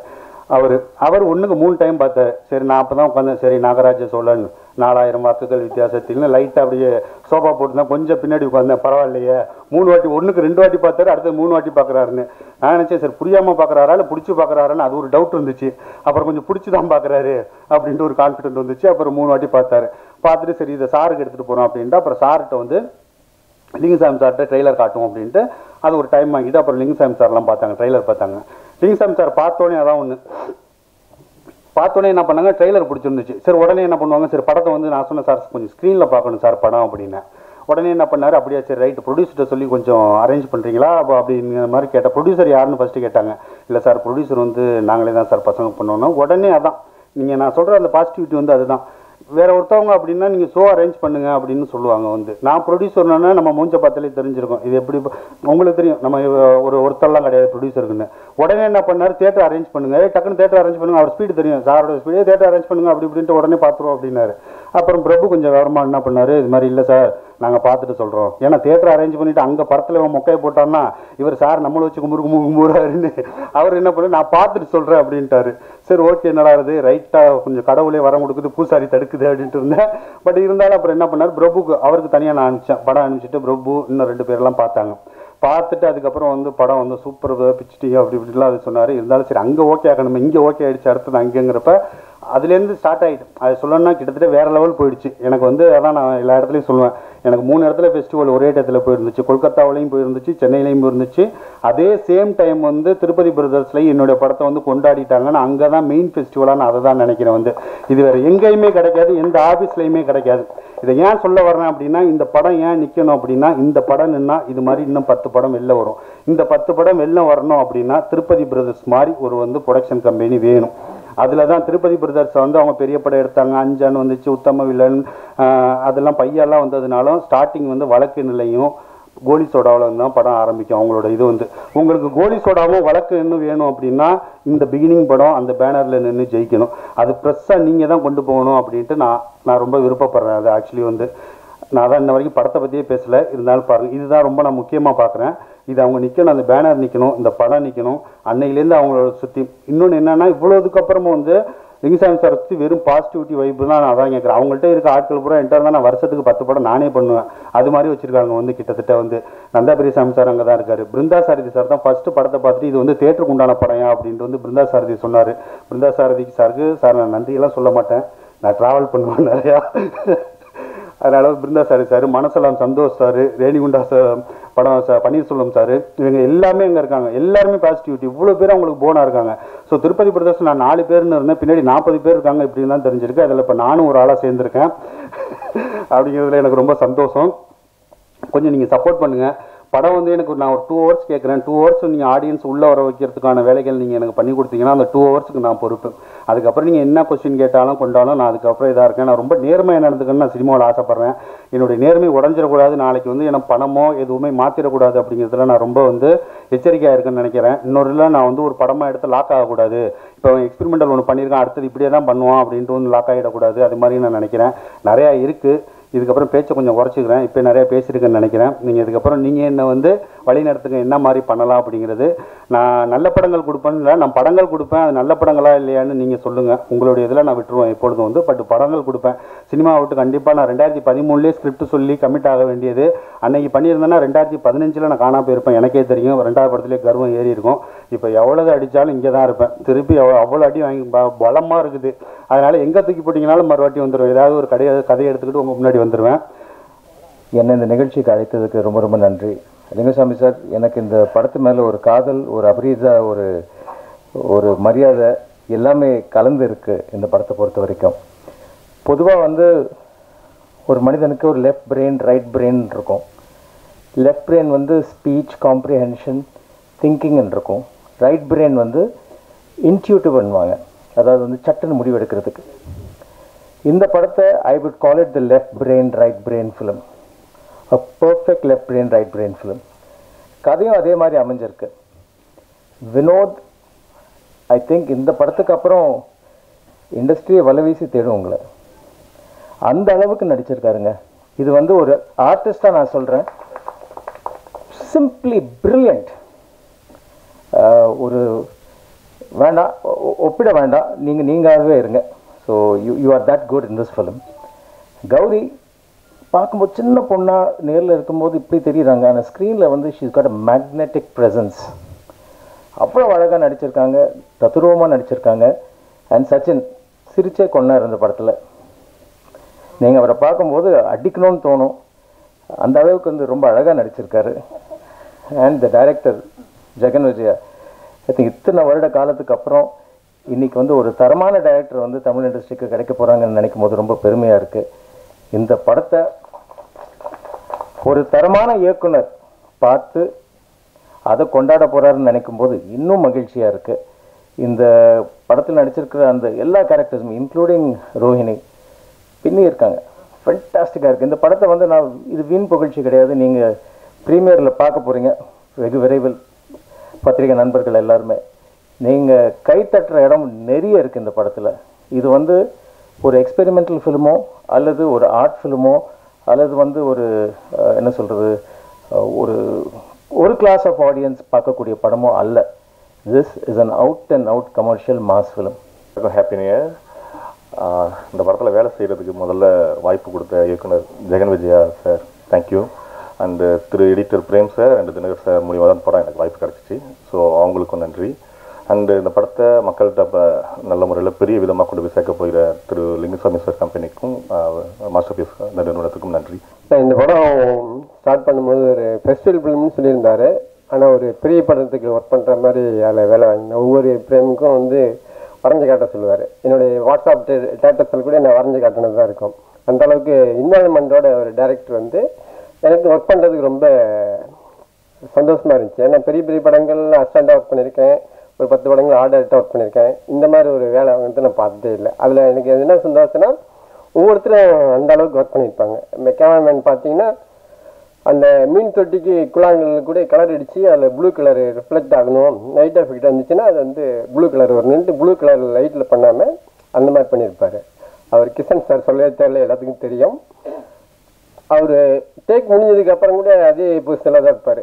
அவர் 1க்கு 3 டைம் பார்த்தாரு சரி நான் அப்போ தான் உட்காந்தேன் சரி நாகராஜ சோழன் 4000 வாக்குகள் வித்தியாசத்தில்னு லைட்டாக அப்படியே சோஃபா போட்டு தான் கொஞ்சம் பின்னாடி உட்காந்தேன் பரவாயில்லையே 3 வாட்டி 1க்கு 2 வாட்டி பார்த்தாரு அடுத்தது 3 வாட்டி பார்க்குறாருன்னு நான் நினச்சேன் சார் புரியாமல் பார்க்குறாரா இல்லை பிடிச்சி பார்க்குறாரான்னு அது ஒரு டவுட் இருந்துச்சு அப்புறம் கொஞ்சம் பிடிச்சி தான் பார்க்குறாரு அப்படின்ட்டு ஒரு கான்ஃபிடென்ட் வந்துச்சு அப்புறம் 3 வாட்டி பார்த்தாரு பார்த்துட்டு சரி இதை சாருக்கு எடுத்துகிட்டு போகிறோம் அப்படின்ட்டு அப்புறம் சார்கிட்ட வந்து லிங்குசாமி சார்கிட்ட ட்ரெய்லர் காட்டும் அப்படின்ட்டு அது ஒரு டைம் வாங்கிட்டு அப்புறம் லிங்குசாமி சார்லாம் பார்த்தாங்க ட்ரெய்லர் பார்த்தாங்க லிங்குசாமி சார் பார்த்தோன்னே அதான் ஒன்று பார்த்தோன்னே என்ன பண்ணாங்க ட்ரெய்லர் பிடிச்சிருந்துச்சு சரி உடனே என்ன பண்ணுவாங்க சரி படத்தை வந்து நான் சொன்னேன் சார் கொஞ்சம் ஸ்க்ரீனில் பார்க்கணும் சார் படம் அப்படின்னா உடனே என்ன பண்ணார் அப்படியா சரி ரைட்டு ப்ரொடியூசர்கிட்ட சொல்லி கொஞ்சம் அரேஞ்ச் பண்ணுறீங்களா அப்போ அப்படிங்கிற மாதிரி கேட்டால் ப்ரொடியூசர் யாருன்னு ஃபஸ்ட்டு கேட்டாங்க இல்லை சார் ப்ரொடியூசர் வந்து நாங்களே தான் சார் பசங்க பண்ணோன்னா உடனே அதான் நீங்கள் நான் சொல்கிற அந்த பாசிட்டிவிட்டி வந்து அதுதான் வேற ஒருத்தவங்க அப்படின்னா நீங்க ஷோ அரேஞ்ச் பண்ணுங்க அப்படினு சொல்லுவாங்க வந்து. நான் ப்ரொடியூசர்னா நம்ம மூஞ்ச பார்த்தலே தெரிஞ்சிருக்கும் இது எப்படி உங்களுக்கு தெரியும் நம்ம ஒரு ஒருத்தலாம் கிடையாது ப்ரொடியூசர்க்குன்னு. உடனே என்ன பண்ணாரு தியேட்டர் அரேஞ்ச் பண்ணுங்க டக்குன்னு தியேட்டர் அரேஞ்ச் பண்ணுங்க அவர் ஸ்பீடு தெரியும் சாரோட ஸ்பீடு தியேட்டர் அரேஞ்ச் பண்ணுங்க அப்படி இப்படின்ட்டு உடனே பார்த்துருவோம் அப்படின்னாரு. அப்புறம் பிரபு கொஞ்சம் விவரமா என்ன பண்ணாரு இது மாதிரி இல்லை சார் நாங்கள் பார்த்துட்டு சொல்கிறோம் ஏன்னா தேட்டர் அரேஞ்ச் பண்ணிவிட்டு அங்கே படத்தில் இவன் மொக்கையை போட்டான்னா இவர் சார் நம்மளை வச்சு கும்புறாருன்னு அவர் என்ன பண்ண நான் பார்த்துட்டு சொல்கிறேன் அப்படின்ட்டாரு. சரி ஓகே என்னடா இருக்குது ரைட்டாக கொஞ்சம் கடவுளே வரம் கொடுக்குது பூசாரி தடுக்குது அப்படின்ட்டு இருந்தேன். பட் இருந்தாலும் அப்புறம் என்ன பண்ணார் பிரபுக்கு அவருக்கு தனியாக நான் அனுப்பிச்சேன் படம் அனுப்பிச்சிட்டு பிரபு இன்னும் 2 பேரெல்லாம் பார்த்தாங்க. பார்த்துட்டு அதுக்கப்புறம் வந்து படம் வந்து சூப்பர் பிச்சுட்டி அப்படி இப்படிலாம் அது சொன்னார். இருந்தாலும் சரி அங்கே ஓகே ஆகணும் இங்கே ஓகே ஆகிடுச்சு அடுத்தது அங்கேங்கிறப்ப அதுலேருந்து ஸ்டார்ட் ஆகிடும். அது சொல்லணும்னா கிட்டத்தட்ட வேறு லெவல் போயிடுச்சு எனக்கு வந்து. அதான் நான் எல்லா இடத்துலையும் சொல்லுவேன் எனக்கு 3 இடத்துல ஃபெஸ்டிவல் ஒரே இடத்துல போயிருந்துச்சு. கொல்கத்தாவிலையும் போயிருந்துச்சு சென்னையிலையும் போயிருந்துச்சு. அதே சேம் டைம் வந்து திருப்பதி பிரதர்ஸ்லையும் என்னுடைய படத்தை வந்து கொண்டாடிட்டாங்கன்னு அங்கே தான் மெயின் ஃபெஸ்டிவலாக நான் அதை தான் நினைக்கிறேன் வந்து. இது வேறு எங்கேயுமே கிடைக்காது எந்த ஆஃபீஸ்லையுமே கிடைக்காது. இதை ஏன் சொல்ல வரேன் அப்படின்னா இந்த படம் ஏன் நிற்கணும் அப்படின்னா இந்த படம் நின்னா இது மாதிரி இன்னும் 10 படம் வெளில வரும். இந்த 10 படம் வெளில வரணும் அப்படின்னா திருப்பதி பிரதர்ஸ் மாதிரி ஒரு வந்து ப்ரொடக்ஷன் கம்பெனி வேணும். அதில் தான் திருப்பதி பிரதர்ஸை வந்து அவங்க பெரிய படம் எடுத்தாங்க அஞ்சான் வந்துச்சு உத்தம வில்லன் அதெல்லாம் பையெல்லாம் வந்ததுனாலும் ஸ்டார்டிங் வந்து வழக்கு நிலையும் கோலி சோடாவில் தான் படம் ஆரம்பிக்கும் அவங்களோட இது வந்து. உங்களுக்கு கோலி சோடாவும் வழக்கு இன்னும் வேணும் அப்படின்னா இந்த பிகினிங் படம் அந்த பேனரில் நின்று ஜெயிக்கணும். அது ப்ரெஸ்ஸாக நீங்கள் தான் கொண்டு போகணும் அப்படின்ட்டு நான் ரொம்ப விருப்பப்படுறேன். அது ஆக்சுவலி வந்து நான் தான் இன்ன வரைக்கும் படத்தை பற்றியே பேசலை இருந்தாலும் பாருங்கள் இதுதான் ரொம்ப நான் முக்கியமாக பார்க்குறேன். இது அவங்க நிற்கணும் அந்த பேனர் நிற்கணும் இந்த படம் நிற்கணும் அன்னையிலேருந்து அவங்களோட சுற்றி. இன்னொன்று என்னென்னா இவ்வளோதுக்கப்புறமும் வந்து லிங்குசாமி சார் சுற்றி வெறும் பாசிட்டிவிட்டி வைப்பு தான் நான் அதான் கேட்குறேன். அவங்கள்ட்ட இருக்க ஆட்கள் பூரா என்கிட்ட நான் வருஷத்துக்கு 10 படம் நானே பண்ணுவேன் அது மாதிரி வச்சுருக்காங்க வந்து. கிட்டத்தட்ட வந்து நந்தா பெரியசாமி சார் அங்கே தான் இருக்கார். பிருந்தா சாரதி சார் தான் ஃபஸ்ட்டு படத்தை பார்த்துட்டு இது வந்து தேட்டருக்கு உண்டான படையா அப்படின்ட்டு வந்து பிருந்தா சாரதி சொன்னார். பிருந்தா சாரதிக்கு சாருக்கு சார் நான் நன்றியெல்லாம் சொல்ல மாட்டேன் நான் ட்ராவல் பண்ணுவேன் நிறையா அதனால் பிருந்தா சாரி சார் மனசலாம் சந்தோஷ் சார் ரேணிகுண்டா சார் படம் சார் பன்னீர்செல்வம் சார் இவங்க எல்லாமே இங்கே இருக்காங்க எல்லாருமே பாசிட்டிவிட்டி இவ்வளோ பேர் அவங்களுக்கு போனாக இருக்காங்க. ஸோ திருப்பதி பிரதர்ஸ் நான் 4 பேர்னு இருந்தேன் பின்னாடி 40 பேர் இருக்காங்க இப்படின்னு தான் தெரிஞ்சிருக்கு. அதில் இப்போ நானும் ஒரு ஆளாக சேர்ந்துருக்கேன் அப்படிங்கிறதுல எனக்கு ரொம்ப சந்தோஷம். கொஞ்சம் நீங்கள் சப்போர்ட் பண்ணுங்கள். படம் வந்து எனக்கு நான் ஒரு 2 ஹவர்ஸ் கேட்குறேன். 2 ஹவர்ஸ் நீங்கள் ஆடியன்ஸ் உள்ளே வர வைக்கிறதுக்கான வேலைகள் நீங்கள் எனக்கு பண்ணி கொடுத்தீங்கன்னா அந்த 2 ஹவர்ஸுக்கு நான் பொறுப்பு. அதுக்கப்புறம் நீங்கள் என்ன கொஸ்டின் கேட்டாலும் கொண்டாலும் நான் அதுக்கப்புறம் இதாக இருக்கேன். நான் ரொம்ப நேர்மையாக நடந்துக்கணும்னு நான் சினிமாவில் ஆசைப்பட்றேன். என்னுடைய நேர்மை உடஞ்சிடக்கூடாது. நாளைக்கு வந்து எனக்கு பணமோ எதுவுமே மாற்றிடக்கூடாது அப்படிங்கிறதுல நான் ரொம்ப வந்து எச்சரிக்கையாக இருக்குன்னு நினைக்கிறேன். இன்னொருலாம் நான் வந்து ஒரு படமாக எடுத்து லாக் ஆகக்கூடாது. இப்போ எக்ஸ்பெரிமெண்டல் ஒன்று பண்ணியிருக்கேன் அடுத்தது இப்படியே தான் பண்ணுவோம் அப்படின்ட்டு ஒன்று லாக் ஆகிடக்கூடாது அது மாதிரி நான் நினைக்கிறேன். நிறையா இருக்குது. இதுக்கப்புறம் பேச்சை கொஞ்சம் குறைச்சிக்கிறேன். இப்போ நிறையா பேசியிருக்கேன்னு நினைக்கிறேன். நீங்கள் இதுக்கப்புறம் நீங்கள் என்ன வந்து வழி நடத்துங்க என்ன மாதிரி பண்ணலாம் அப்படிங்கிறது. நான் நல்ல படங்கள் கொடுப்பேன்னு இல்லை நான் படங்கள் கொடுப்பேன். அது நல்ல படங்களாக இல்லையான்னு நீங்கள் சொல்லுங்கள். உங்களுடைய இதில் நான் விட்டுருவேன் எப்பொழுதும் வந்து. பட் படங்கள் கொடுப்பேன். சினிமா விட்டு கண்டிப்பாக நான் 2013லேயே ஸ்கிரிப்ட் சொல்லி கமிட் ஆக வேண்டியது அன்றைக்கி பண்ணியிருந்தேன்னா 2015ல் நான் காணாமல் போயிருப்பேன். எனக்கே தெரியும் 2வது படத்துலேயே கர்வம் ஏறி இருக்கும். இப்போ எவ்வளவு அடித்தாலும் இங்கே தான் இருப்பேன். திருப்பி அவ்வளோ அடி வாங்கி பலமாக இருக்குது. அதனால் எங்கே தூக்கி போட்டிங்கனாலும் மறுவாட்டி வந்துடும். ஏதாவது ஒரு கதையை எடுத்துக்கிட்டு உங்கள் முன்னாடி வந்துடுவேன். என்னை இந்த நிகழ்ச்சிக்கு அழைத்ததுக்கு ரொம்ப ரொம்ப நன்றி லிங்குசாமி சார். எனக்கு இந்த படத்து மேலே ஒரு காதல் ஒரு அபிரீதா ஒரு ஒரு மரியாதை எல்லாமே கலந்து இருக்குது இந்த படத்தை பொறுத்த வரைக்கும். பொதுவாக வந்து ஒரு மனிதனுக்கு ஒரு லெஃப்ட் பிரெயின் ரைட் பிரெயின் இருக்கும். லெஃப்ட் பிரெயின் வந்து ஸ்பீச் காம்ப்ரிஹென்ஷன் திங்கிங்னு இருக்கும். ரைட் பிரெயின் வந்து இன்ட்யூட்டிவ் பண்ணுவாங்க அதாவது வந்து சட்டுன்னு முடிவு எடுக்கிறதுக்கு. இந்த படத்தை I would call it the left brain right brain film. A perfect left brain right brain film. கதையும் அதே மாதிரி அமைஞ்சிருக்கு. வினோத் ஐ திங்க் இந்த படத்துக்கு அப்புறம் இண்டஸ்ட்ரியை வலவீசி தேடும் உங்களை அந்த அளவுக்கு நடிச்சிருக்காருங்க. இது வந்து ஒரு ஆர்டிஸ்டாக நான் சொல்கிறேன் சிம்பிளி பிரில்லியன்ட். ஒரு வேண்டாம் ஒப்பிட வேண்டாம் நீங்கள் நீங்களாகவே இருங்க. So you are that good in this film. Gauri பார்க்கும்போது சின்ன பொண்ணாக நேரில் இருக்கும்போது இப்படி தெரியுறாங்க. ஆனால் ஸ்க்ரீனில் வந்து she's got a magnetic presence. அவ்வளோ அழகாக நடிச்சிருக்காங்க தத்ரூபமாக நடிச்சிருக்காங்க. அண்ட் சச்சின் சிரிச்சே கொண்டார் இந்த படத்தில். நீங்கள் அவரை பார்க்கும்போது அடிக்கணும்னு தோணும் அந்த அளவுக்கு வந்து ரொம்ப அழகாக நடிச்சிருக்காரு. And the director Jagan Vijaya I think இத்தனை வருட காலத்துக்கு அப்புறம் இன்றைக்கி வந்து ஒரு தரமான டைரக்டர் வந்து தமிழ் இண்டஸ்ட்ரிக்கு கிடைக்க போகிறாங்கன்னு நினைக்கும் போது ரொம்ப பெருமையாக இருக்குது. இந்த படத்தை ஒரு தரமான இயக்குனர் பார்த்து அதை கொண்டாட போகிறாருன்னு நினைக்கும் போது இன்னும் மகிழ்ச்சியாக இருக்குது. இந்த படத்தில் நடிச்சிருக்கிற அந்த எல்லா கேரக்டர்ஸும் இன்க்ளூடிங் ரோஹிணி இன்னும் இருக்காங்க. ஃபென்டாஸ்டிக்காக இருக்குது. இந்த படத்தை வந்து நான் இது வீண் புகழ்ச்சி கிடையாது, நீங்கள் ப்ரீமியரில் பார்க்க போகிறீங்க வெகு விரைவில். பத்திரிகை நண்பர்கள் எல்லாருமே நீங்கள் கைத்தட்டுற இடம் நிறைய இருக்குது இந்த படத்தில். இது வந்து ஒரு எக்ஸ்பெரிமெண்டல் ஃபிலிமோ அல்லது ஒரு ஆர்ட் ஃபிலிமோ அல்லது வந்து ஒரு என்ன சொல்கிறது ஒரு ஒரு கிளாஸ் ஆஃப் ஆடியன்ஸ் பார்க்கக்கூடிய படமோ அல்ல. This is an out and out commercial mass film. Happy new year. இந்த படத்தில் வேலை செய்கிறதுக்கு முதல்ல வாய்ப்பு கொடுத்த இயக்குனர் Jagan Vijaya sir thank you, and திரு editor Prem sir and Dinakar sir மூலியமாக தான் படம் எனக்கு வாய்ப்பு கிடச்சிச்சு. ஸோ அவங்களுக்கும் நன்றி. அண்டு இந்த படத்தை மக்கள்கிட்ட இப்போ நல்ல முறையில் பெரிய விதமாக கொண்டு போய் சேர்க்க போகிற திரு லிங்குசாமி சார் கம்பெனிக்கும் மாஸ்டர் பீஸ் இந்த நிறுவனத்துக்கும் நன்றி. இந்த படம் ஸ்டார்ட் பண்ணும்போது ஒரு ஃபெஸ்டிவல் ஃபிலிம்னு சொல்லியிருந்தார். ஆனால் ஒரு பெரிய படத்துக்கு ஒர்க் பண்ணுற மாதிரி அதில் வேலை வாங்கினேன். ஒவ்வொரு பிரேமுக்கும் வந்து வரைஞ்சி காட்ட சொல்லுவார். என்னுடைய வாட்ஸ்அப் ஸ்டேட்டஸில் கூட நான் வரைஞ்சி காட்டினது தான் இருக்கும். அந்தளவுக்கு இன்வால்மெண்ட்டோட ஒரு டைரக்டர் வந்து எனக்கு ஒர்க் பண்ணுறதுக்கு ரொம்ப சந்தோஷமாக இருந்துச்சு. ஏன்னா பெரிய பெரிய படங்கள்லாம் அஸ்டாண்டாக ஒர்க் பண்ணியிருக்கேன், ஒரு 10 படங்கள் ஆர்டர்ட்டாக ஒர்க் பண்ணியிருக்கேன். இந்த மாதிரி ஒரு வேலை வந்து நான் பார்த்ததே இல்லை. அதில் எனக்கு என்ன சந்தோஷம்னா ஒவ்வொருத்தரும் அந்த அளவுக்கு ஒர்க் பண்ணியிருப்பாங்க. இந்த கேமராமேன் பார்த்தீங்கன்னா அந்த மீன் தொட்டிக்கு குழாய்கள் கூட கலர் அடித்து அதில் ப்ளூ கலர் ரிஃப்ளெக்ட் ஆகணும், லைட் எஃபெக்ட் வந்துச்சுன்னா அது வந்து ப்ளூ கலர் வரணுன்ட்டு ப்ளூ கலர் லைட்டில் பண்ணாமல் அந்த மாதிரி பண்ணியிருப்பார். அவர் கிஷன் சார் சொல்லவே தேவையில்லை, எல்லாத்துக்கும் தெரியும். அவர் டேக் முடிஞ்சதுக்கப்புறம் கூட அதே பொசிஷனில் தான் இருப்பார்.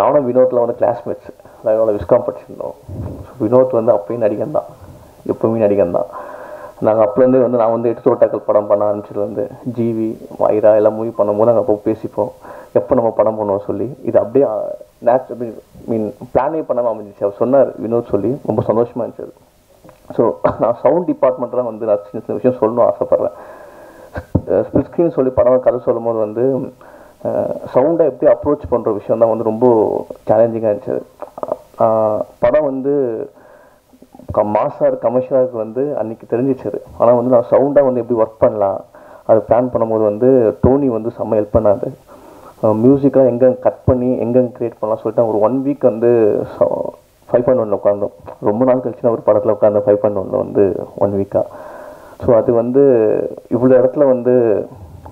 நானும் வினோத்தில் வந்து கிளாஸ்மேட்ஸ் நாங்கள் விஸ்காம் படிச்சிருந்தோம். வினோத் வந்து அப்பயும் நடிகன் தான், எப்போவுமே நடிகன் தான். நாங்கள் அப்போலேருந்து வந்து நான் வந்து எடுத்து ரோட்டாக்கள் படம் பண்ண ஆரம்பிச்சதுலேருந்து ஜிவி வைரா எல்லாம் மூவி பண்ணும்போது நாங்கள் அப்போ பேசிப்போம் எப்போ நம்ம படம் பண்ணுவோம் சொல்லி. இது அப்படியே நேச்சுரல் மீன் பிளானே பண்ணாமல் அமைஞ்சிச்சு. அவர் சொன்னார் வினோத் சொல்லி ரொம்ப சந்தோஷமாக இருந்துச்சு. ஸோ நான் சவுண்ட் டிபார்ட்மெண்ட்லாம் வந்து நான் சின்ன சின்ன விஷயம் சொல்லணும்னு ஆசைப்பட்றேன். ஸ்பிளிட் ஸ்க்ரீன் சொல்லி படம் கதை சொல்லும் போது வந்து சவுண்டை எப்படி அப்ரோச் பண்ணுற விஷயம் தான் வந்து ரொம்ப சேலஞ்சிங்காக இருந்துச்சு. படம் வந்து மாசார் கமர்ஷியலாக வந்து அன்றைக்கி தெரிஞ்சிச்சது. ஆனால் வந்து நான் சவுண்டாக வந்து எப்படி ஒர்க் பண்ணலாம் அது பிளான் பண்ணும்போது வந்து டோனி வந்து செம்ம ஹெல்ப் பண்ணார். மியூசிக்கெலாம் எங்கெங்க கட் பண்ணி எங்கெங்க க்ரியேட் பண்ணலாம் சொல்லிட்டு ஒரு 1 வீக் வந்து 5.1 உட்காந்தோம். ரொம்ப நாள் கழிச்சு நான் ஒரு படத்தில் உட்காந்தேன் 5.1 வந்து 1 வீக்காக. ஸோ அது வந்து இவ்வளோ இடத்துல வந்து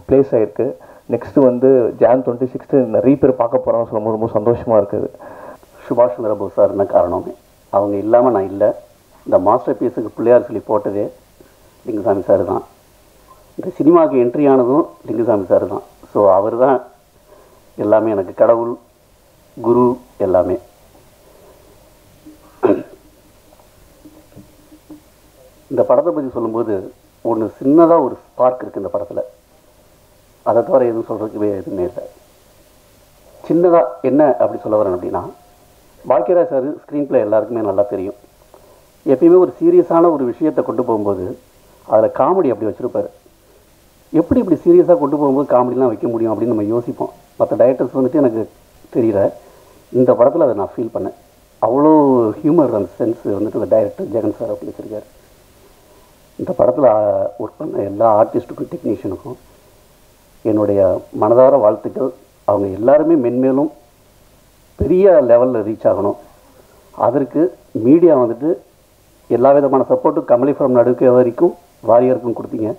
ப்ளேஸ் ஆகிருக்கு. நெக்ஸ்ட்டு வந்து Jan 26 நிறைய பேர் பார்க்க போகிறாங்க சொல்லும்போது ரொம்ப சந்தோஷமாக இருக்குது. சுபாஷ் சந்திர போஸ் சார் தான் காரணமே. அவங்க இல்லாமல் நான் இல்லை. இந்த மாஸ்டர் பீஸுக்கு பிள்ளையார் சொல்லி போட்டதே லிங்குசாமி சார் தான். இந்த சினிமாவுக்கு என்ட்ரி ஆனதும் லிங்குசாமி சார் தான். ஸோ அவர் தான் எல்லாமே எனக்கு, கடவுள் குரு எல்லாமே. இந்த படத்தை பற்றி சொல்லும்போது ஒன்று சின்னதாக ஒரு ஸ்பார்க் இருக்குது இந்த படத்தில். அதை தவிர எதுவும் சொல்கிறதுக்கு எதுவுமே இல்லை. சின்னதாக என்ன அப்படி சொல்ல வரேன் அப்படின்னா, பாக்கியராஜ் சார் ஸ்க்ரீன் பிளே எல்லாருக்குமே நல்லா தெரியும். எப்பயுமே ஒரு சீரியஸான ஒரு விஷயத்தை கொண்டு போகும்போது அதில் காமெடி அப்படி வச்சுருப்பார். எப்படி இப்படி சீரியஸாக கொண்டு போகும்போது காமெடிலாம் வைக்க முடியும் அப்படின்னு நம்ம யோசிப்போம். மற்ற டைரக்டர்ஸ் வந்துட்டு எனக்கு தெரியல, இந்த படத்தில் அதை நான் ஃபீல் பண்ணேன். அவ்வளோ ஹியூமர் அந்த சென்ஸ் வந்துட்டு அந்த டைரக்டர் ஜெகன் சார் அப்படி வச்சுருக்காரு. இந்த படத்தில் ஒர்க் பண்ண எல்லா ஆர்டிஸ்ட்டுக்கும் டெக்னீஷியனுக்கும் என்னுடைய மனதார வாழ்த்துக்கள். அவங்க எல்லாருமே மென்மேலும் பெரிய லெவலில் ரீச் ஆகணும். அதற்கு மீடியா வந்துட்டு எல்லா விதமான சப்போர்ட்டும் கமலி ஃப்ரம் நடுக்க வரைக்கும் வாரியருக்கும் கொடுத்தீங்க.